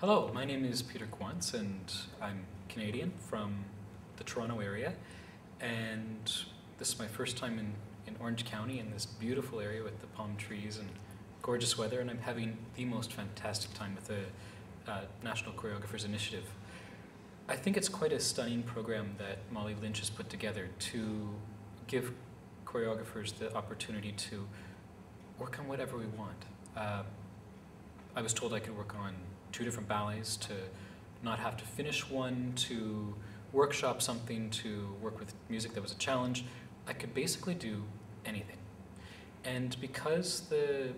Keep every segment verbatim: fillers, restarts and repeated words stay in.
Hello, my name is Peter Quantz, and I'm Canadian from the Toronto area. And this is my first time in, in Orange County, in this beautiful area with the palm trees and gorgeous weather, and I'm having the most fantastic time with the uh, National Choreographers Initiative. I think it's quite a stunning program that Molly Lynch has put together to give choreographers the opportunity to work on whatever we want. Uh, I was told I could work on two different ballets, to not have to finish one, to workshop something, to work with music that was a challenge. I could basically do anything. And because the,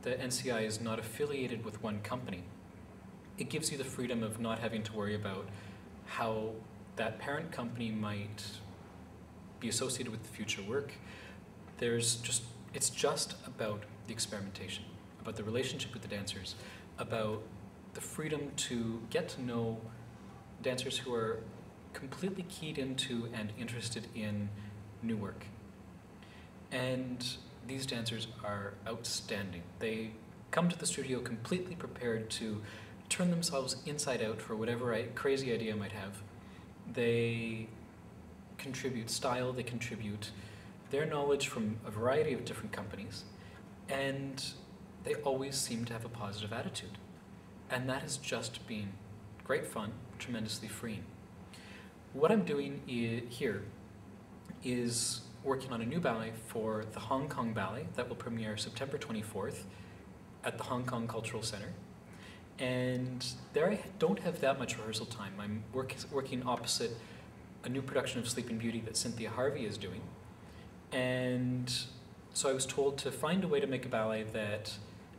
the N C I is not affiliated with one company, it gives you the freedom of not having to worry about how that parent company might be associated with the future work. There's just, it's just about the experimentation, about the relationship with the dancers, about the freedom to get to know dancers who are completely keyed into and interested in new work. And these dancers are outstanding. They come to the studio completely prepared to turn themselves inside out for whatever crazy idea I might have. They contribute style, they contribute their knowledge from a variety of different companies, and they always seem to have a positive attitude. And that has just been great fun, tremendously freeing. What I'm doing here is working on a new ballet for the Hong Kong Ballet that will premiere September twenty-fourth at the Hong Kong Cultural Center. And there I don't have that much rehearsal time. I'm work, working opposite a new production of Sleeping Beauty that Cynthia Harvey is doing. And so I was told to find a way to make a ballet that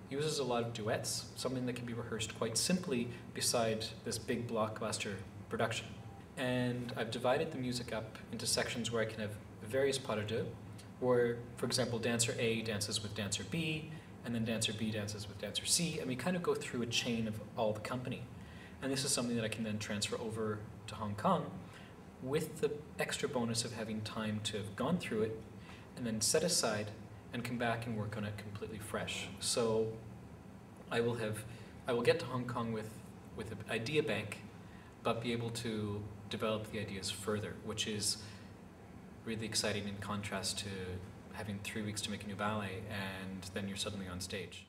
uses a lot of duets, something that can be rehearsed quite simply beside this big blockbuster production. And I've divided the music up into sections where I can have various pas de deux, where, for example, dancer A dances with dancer B, and then dancer B dances with dancer C, and we kind of go through a chain of all the company. And this is something that I can then transfer over to Hong Kong with the extra bonus of having time to have gone through it and then set aside and come back and work on it completely fresh. So I will have, I will get to Hong Kong with, with an idea bank, but be able to develop the ideas further, which is really exciting in contrast to having three weeks to make a new ballet and then you're suddenly on stage.